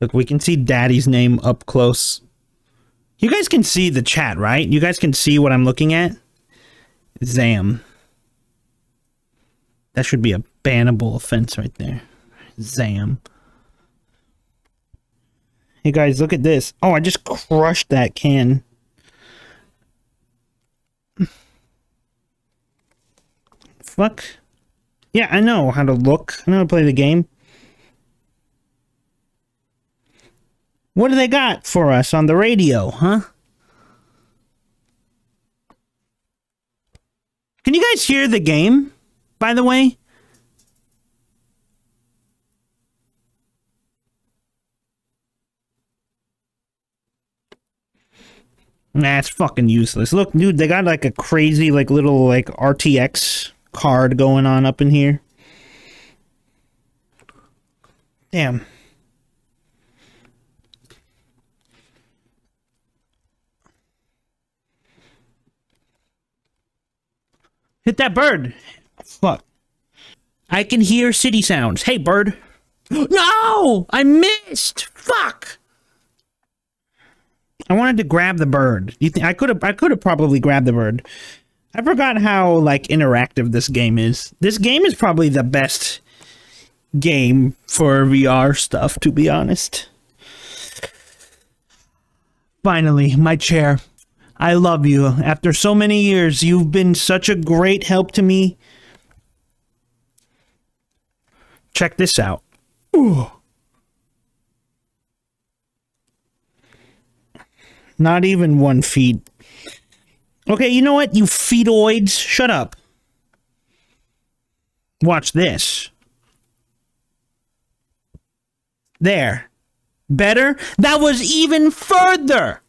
Look, we can see Daddy's name up close. You guys can see the chat, right? You guys can see what I'm looking at? Zam. That should be a bannable offense right there. Zam. Hey guys, look at this. Oh, I just crushed that can. Fuck. Yeah, I know how to look. I know how to play the game. What do they got for us on the radio, huh? Can you guys hear the game, by the way? Nah, it's fucking useless. Look, dude, they got like a crazy like little like RTX card going on up in here. Damn. Hit that bird. Fuck. I can hear city sounds. Hey, bird. No! I missed! Fuck! I wanted to grab the bird. You think I could have probably grabbed the bird. I forgot how, like, interactive this game is. This game is probably the best game for VR stuff, to be honest. Finally, my chair. I love you. After so many years, you've been such a great help to me. Check this out. Ooh. Not even 1 feet. Okay, you know what, you feetoids? Shut up. Watch this. There. Better? That was even further!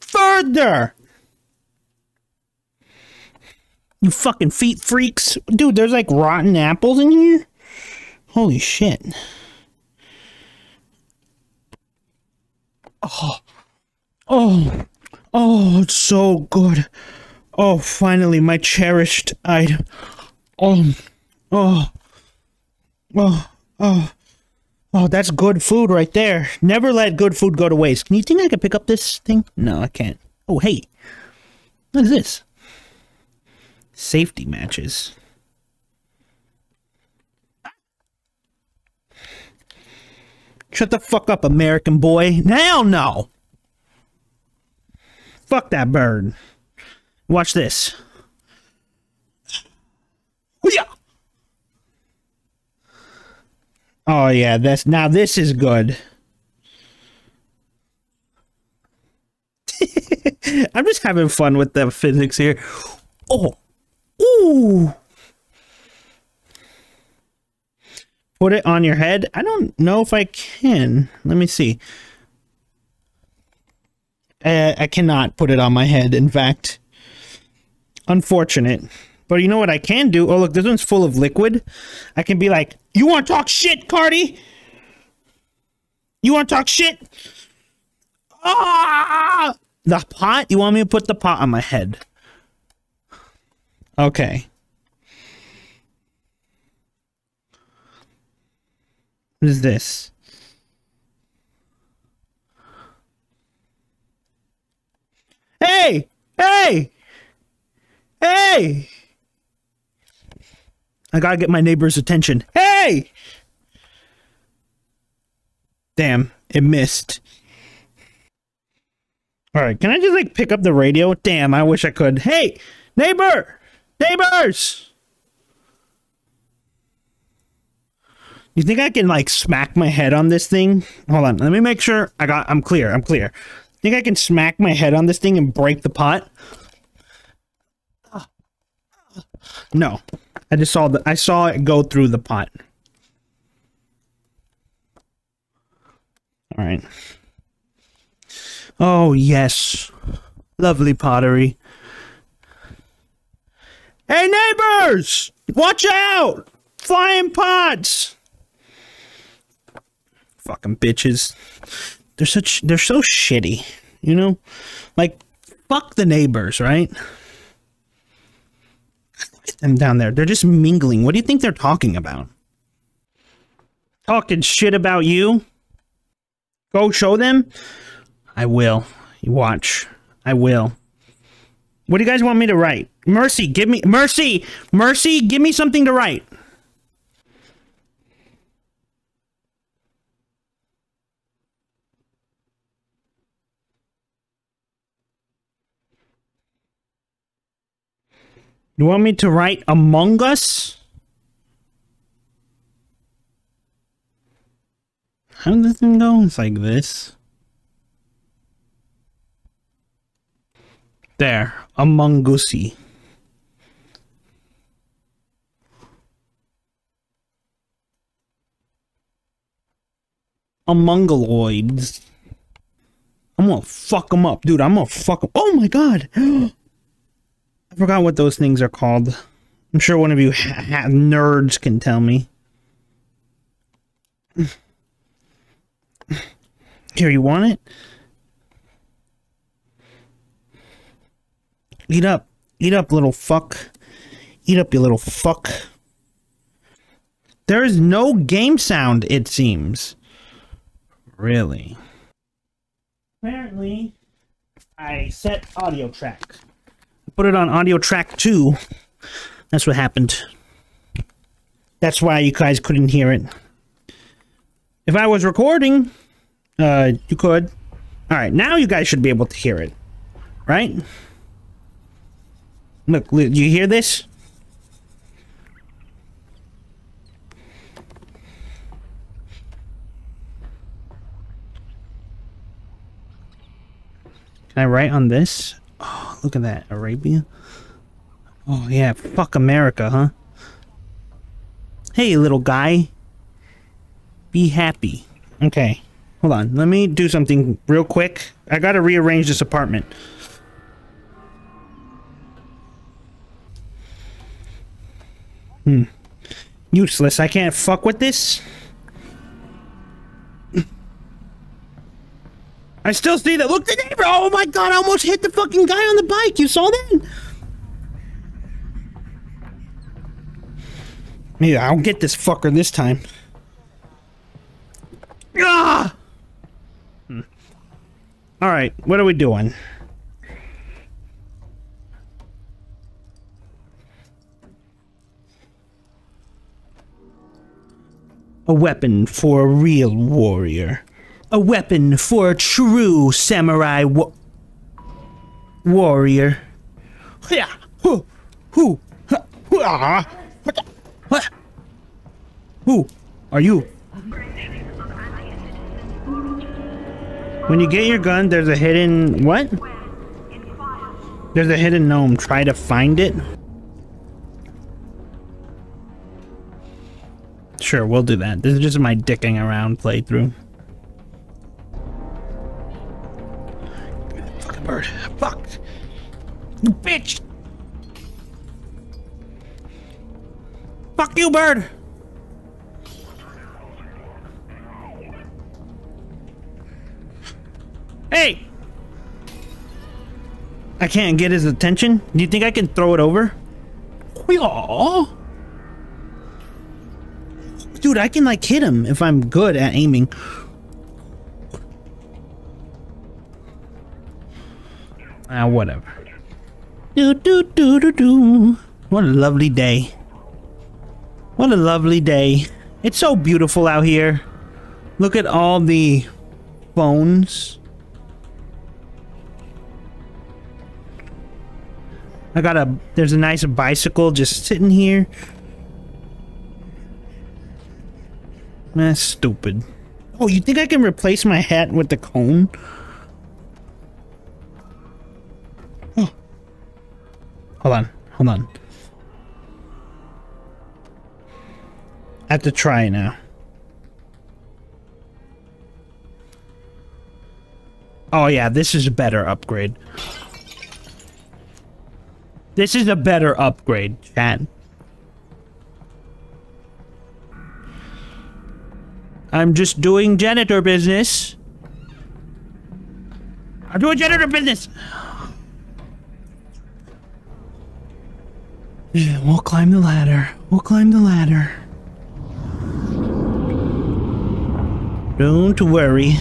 Further! You fucking feet freaks. Dude, there's like rotten apples in here? Holy shit. Oh. Oh. Oh, it's so good. Oh, finally, my cherished item. Oh. Oh. Oh. Oh. Oh, that's good food right there. Never let good food go to waste. Can you think I can pick up this thing? No, I can't. Oh, hey. What is this? Safety matches. Shut the fuck up, American boy. Hell no! Fuck that bird. Watch this. Yeah. Oh yeah, that's now this is good. I'm just having fun with the physics here. Oh. Ooh. Put it on your head. I don't know if I can. Let me see. I cannot put it on my head, in fact. Unfortunate. But you know what I can do? Oh, look, this one's full of liquid. I can be like, you want to talk shit, Cardi? You want to talk shit? Ah! The pot? You want me to put the pot on my head? Okay. What is this? Hey! Hey! Hey! I gotta get my neighbor's attention. Hey! Damn, it missed. Alright, can I just, like, pick up the radio? Damn, I wish I could. Hey! Neighbor! Neighbors! You think I can, like, smack my head on this thing? Hold on, let me make sure I'm clear, I'm clear. Think I can smack my head on this thing and break the pot? No, I just saw I saw it go through the pot. All right. Oh yes, lovely pottery. Hey neighbors, watch out! Flying pots. Fucking bitches. They're so shitty, you know? Like, fuck the neighbors, right? Look at them down there. They're just mingling. What do you think they're talking about? Talking shit about you? Go show them? I will. You watch. I will. What do you guys want me to write? Mercy, give me... Mercy! Mercy, give me something to write. You want me to write Among Us? How does this thing go? It's like this. There. Among Us-y. Amongaloids. I'm gonna fuck them up, dude. I'm gonna fuck them. Oh my god! I forgot what those things are called. I'm sure one of you nerds can tell me. Here, you want it? Eat up. Eat up, little fuck. Eat up, you little fuck. There is no game sound, it seems. Really? Apparently, I set audio track. Put it on audio track 2. That's what happened. That's why you guys couldn't hear it. If I was recording, you could. Alright, now you guys should be able to hear it. Right? Look, do you hear this? Can I write on this? Oh, look at that, Arabia. Oh yeah, fuck America, huh? Hey, little guy. Be happy. Okay, hold on. Let me do something real quick. I gotta rearrange this apartment. Useless. I can't fuck with this. I still see that. Look, the neighbor! Oh my god, I almost hit the fucking guy on the bike. You saw that? Yeah, I'll get this fucker this time. Ah! Alright, what are we doing? A weapon for a real warrior. A weapon for a true samurai warrior. Yeah. Who? What? Who are you? When you get your gun, there's a hidden what? There's a hidden gnome. Try to find it. Sure, we'll do that. This is just my dicking around playthrough. Bird. Fuck! You bitch! Fuck you, bird! Hey! I can't get his attention? Do you think I can throw it over? Aww. Dude, I can like hit him if I'm good at aiming. Whatever. Do do do do do. What a lovely day. What a lovely day. It's so beautiful out here. Look at all the phones. I got a... There's a nice bicycle just sitting here. That's stupid. Oh, you think I can replace my hat with the cone? Hold on, hold on. I have to try now. Oh yeah, this is a better upgrade. This is a better upgrade, chat. I'm just doing janitor business. I'm doing janitor business! We'll climb the ladder. We'll climb the ladder. Don't worry.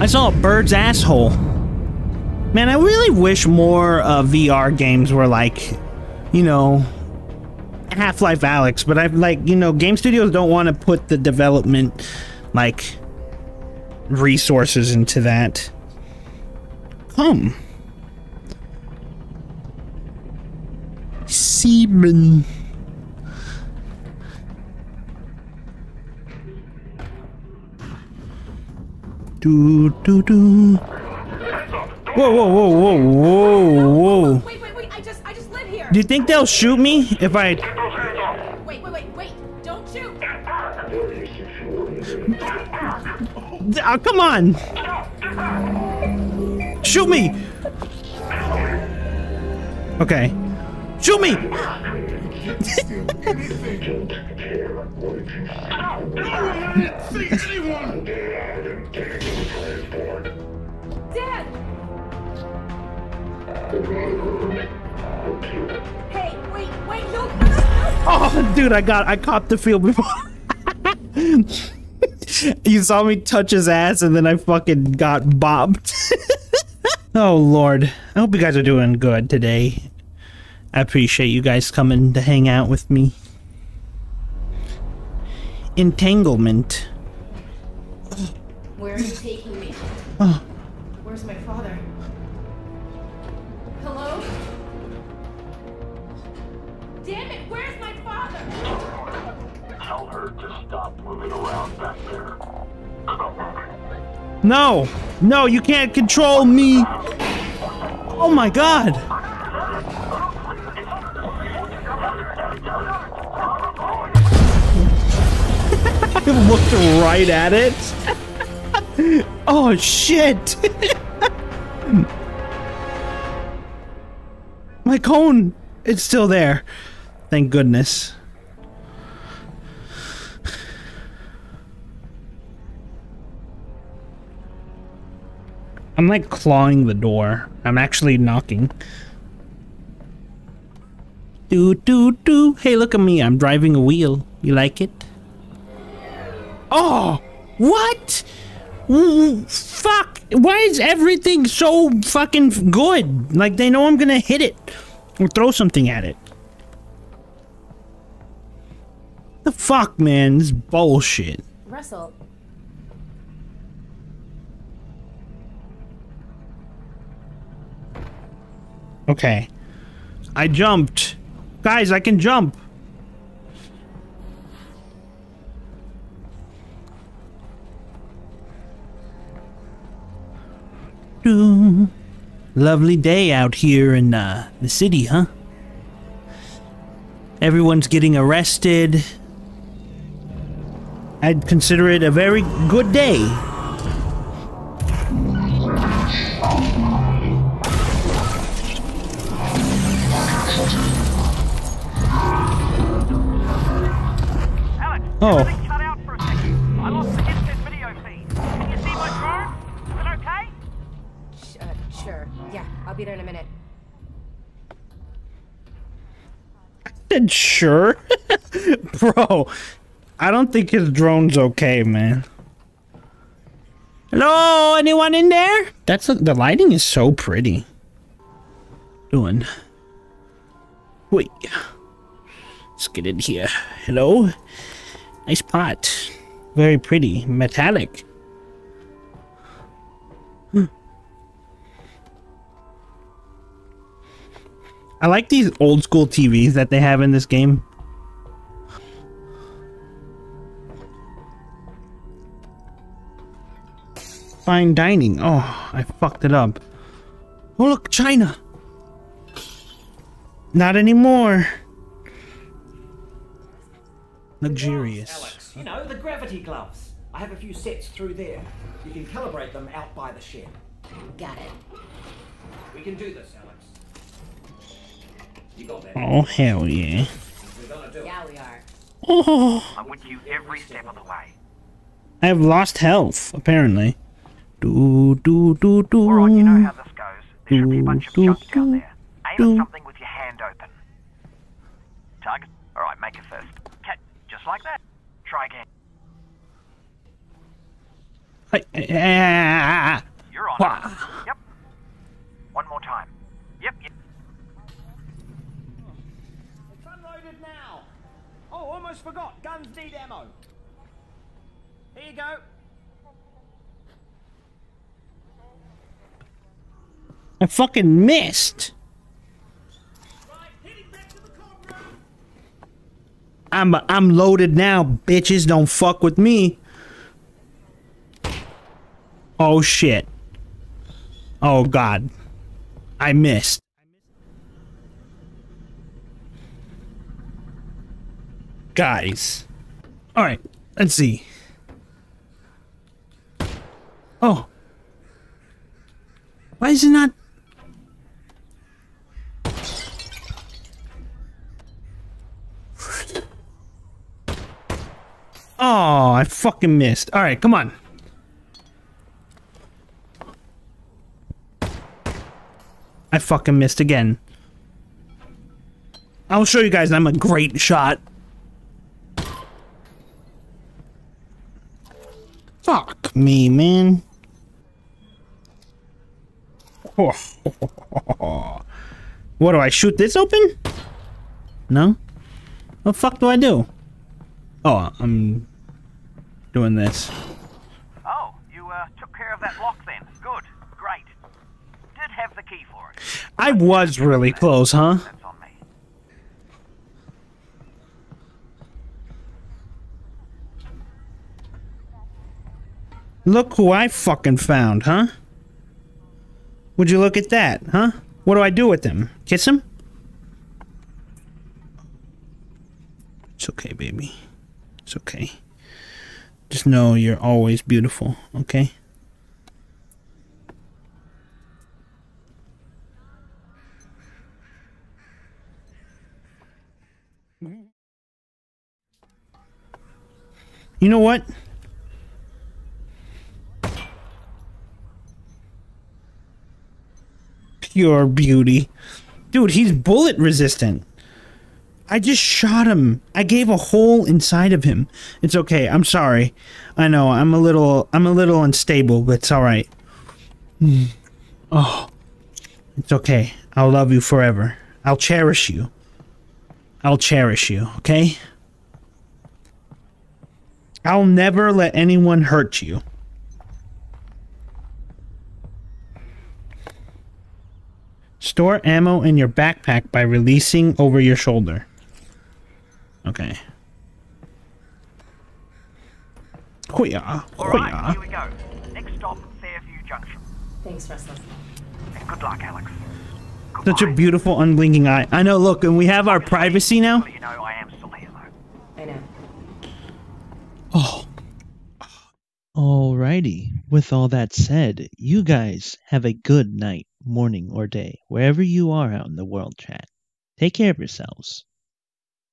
I saw a bird's asshole. Man, I really wish more VR games were like, you know, Half-Life: Alyx, but I've like, you know, game studios don't want to put the development like resources into that. Semen. Do do do. Whoa, whoa, whoa, whoa, whoa, whoa. Wait, I just live here. Do you think they'll shoot me if I... Wait, don't shoot. Oh, come on. Shoot me. Okay. Shoot me. Dad. Hey, wait, no, no, no. Oh, dude, I copped the field before. You saw me touch his ass and then I fucking got bopped. Oh, Lord. I hope you guys are doing good today. I appreciate you guys coming to hang out with me. Entanglement. Where are you taking me? Oh. Where's my father? Hello? Damn it, where's my father? Tell her to stop moving around back there. No! No, you can't control me! Oh my god! I looked right at it. Oh shit! My cone, it's still there. Thank goodness. I'm like clawing the door. I'm actually knocking. Do do do. Hey, look at me. I'm driving a wheel. You like it? Oh, what? Fuck. Why is everything so fucking good? Like, they know I'm gonna hit it or throw something at it. The fuck, man? This is bullshit. Russell. Okay. I jumped. Guys, I can jump. Lovely day out here in the city, huh? Everyone's getting arrested. I'd consider it a very good day. Alex, oh. Be there in a minute. I said sure. Bro, I don't think his drone's okay, man. Hello, anyone in there? That's the lighting is so pretty. Doing. Wait. Let's get in here. Hello. Nice pot. Very pretty. Metallic. I like these old school TVs that they have in this game. Fine dining. Oh, I fucked it up. Oh, look, China. Not anymore. Luxurious. Alex, you know, the gravity gloves. I have a few sets through there. You can calibrate them out by the shed. Got it. We can do this, Alex. Oh, hell yeah. Yeah, we are. Oh. I'm with you every step of the way. I have lost health, apparently. Do, do, do, do. Alright, you know how this goes. There should be a bunch of junk down there. Aim at something with your hand open. Target. Alright, make it first. Cat, just like that. Try again. You're on. Yep. One more time. Yep. It's unloaded now. Oh, almost forgot. Guns need ammo. Here you go. I fucking missed. I'm loaded now, bitches. Don't fuck with me. Oh shit. Oh god. I missed. Guys. Alright, let's see. Oh. Why is it not? Oh, I fucking missed. All right, come on. I fucking missed again. I'll show you guys I'm a great shot. Fuck me, man. What do I shoot this open? No? What the fuck do I do? Oh, I'm doing this. Oh, you took care of that lock then. Good. Great. Did have the key for it. I was really close, huh? That's on me. Look who I fucking found, huh? Would you look at that, huh? What do I do with him? Kiss him? It's okay, baby. It's okay. Just know you're always beautiful, okay? You know what? Pure beauty. Dude, he's bullet resistant. I just shot him. I gave a hole inside of him. It's okay. I'm sorry. I know. I'm a little unstable, but it's all right. Oh, it's okay. I'll love you forever. I'll cherish you. I'll cherish you. Okay. I'll never let anyone hurt you. Store ammo in your backpack by releasing over your shoulder. Okay. Hoo-yah, hoo-yah. All right, here we go. Next stop, Fairview Junction. Thanks, Restless. And good luck, Alyx. Goodbye. Such a beautiful, unblinking eye. I know, look, and we have our privacy now. You know, I am still here, though. I know. Oh. Alrighty. With all that said, you guys have a good night, morning, or day, wherever you are out in the world, chat. Take care of yourselves.